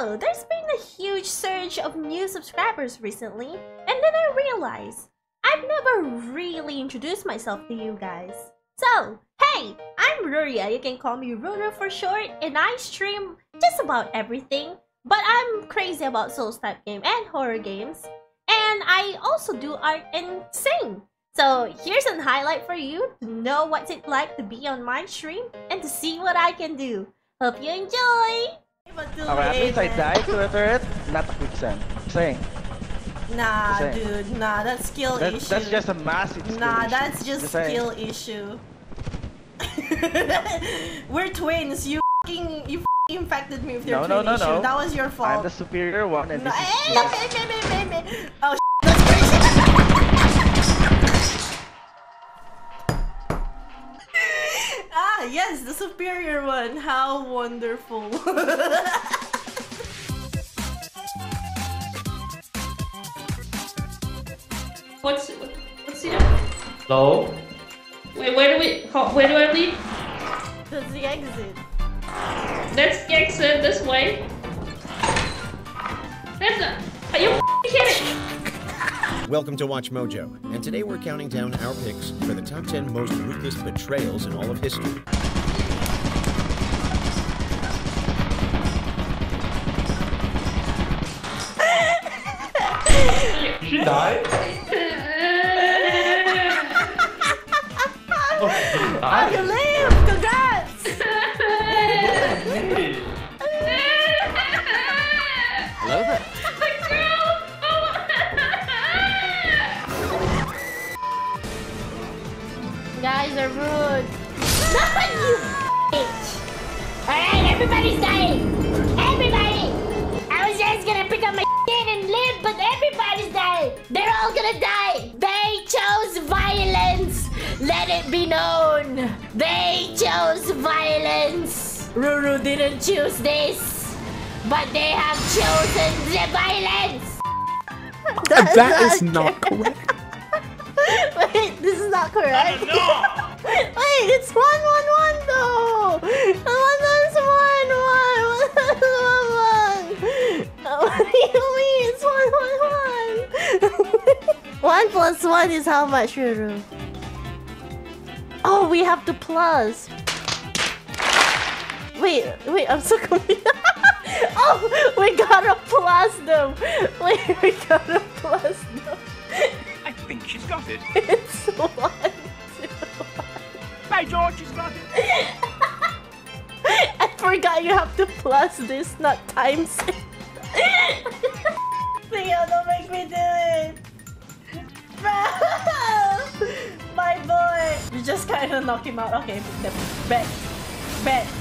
So, there's been a huge surge of new subscribers recently, and then I realized I've never really introduced myself to you guys. So, hey, I'm Ruria, you can call me Ruria for short, and I stream just about everything, but I'm crazy about Souls-type game and horror games, and I also do art and sing. So, here's a highlight for you to know what it's like to be on my stream and to see what I can do. Hope you enjoy! Okay, at least I died to a turret, not a quicksand. Saying. Nah, dude, nah, that's skill issue. That's just a massive skill issue. That's just skill issue. We're twins, you infected me with your twin issue. No. That was your fault. I'm the superior one and this is... Oh, that's crazy! Ah, yes, the superior one. How wonderful. What's the other? Hello? Wait, where do I leave? That's the exit. That's the exit this way. Are you kidding? Welcome to WatchMojo, and today we're counting down our picks for the top 10 most ruthless betrayals in all of history. She died? Oh, you live! Congrats! Hello there. Guys are rude. Nothing, you bitch! Alright, everybody's dying! Everybody! I was just gonna pick up my shit and live, but everybody's dying! They're all gonna die! They chose violence! Let it be known! They chose violence! Ruru didn't choose this, but they have chosen the violence! That is not correct. Wait, this is not correct. Wait, it's 1-1-1 though. 1 times 1, 1, 1, 1, 1. What do you mean? It's 1-1-1. 1 plus 1 is how much, Ruru? Oh, we have the plus. Wait, I'm so confused. Oh, we got a plus though. Wait, we got a plus though. I think she's got it. It's 1, 2, 1. Hey George, she's got it. I forgot you have to plus this, not times it. Theo, don't make me do it. Bro, my boy. You just kind of knock him out. Okay, bet.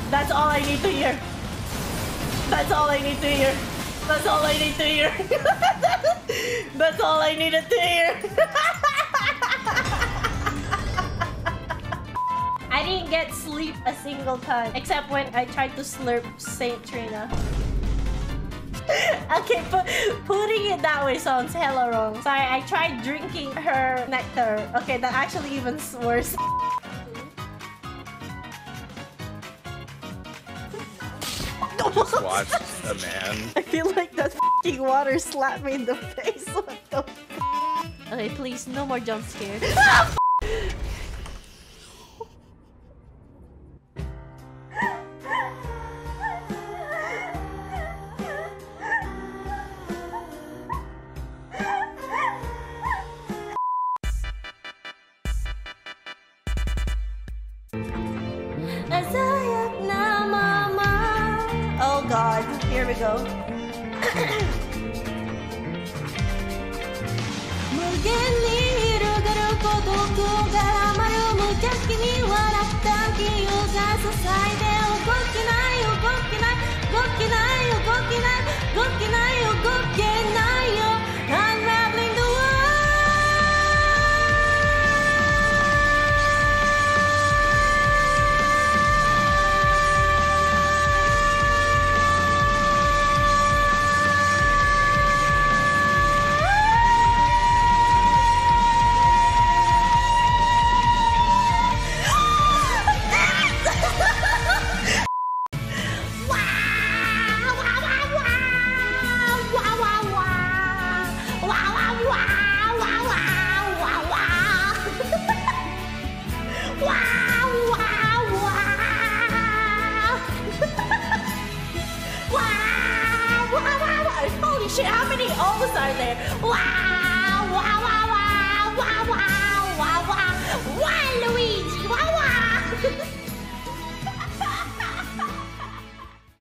That's all I need to hear. That's all I need to hear. That's all I needed to hear. I didn't get sleep a single time, except when I tried to slurp Saint Trina. Okay, but putting it that way sounds hella wrong. Sorry, I tried drinking her nectar. Okay, that actually even worse. Just watch a man. I feel like that f***ing water slapped me in the face. What the f***? Okay, please, no more jump scares. Ah, God, here we go. Unraveling the Holy shit, how many O's are there? Wow, wow, wow.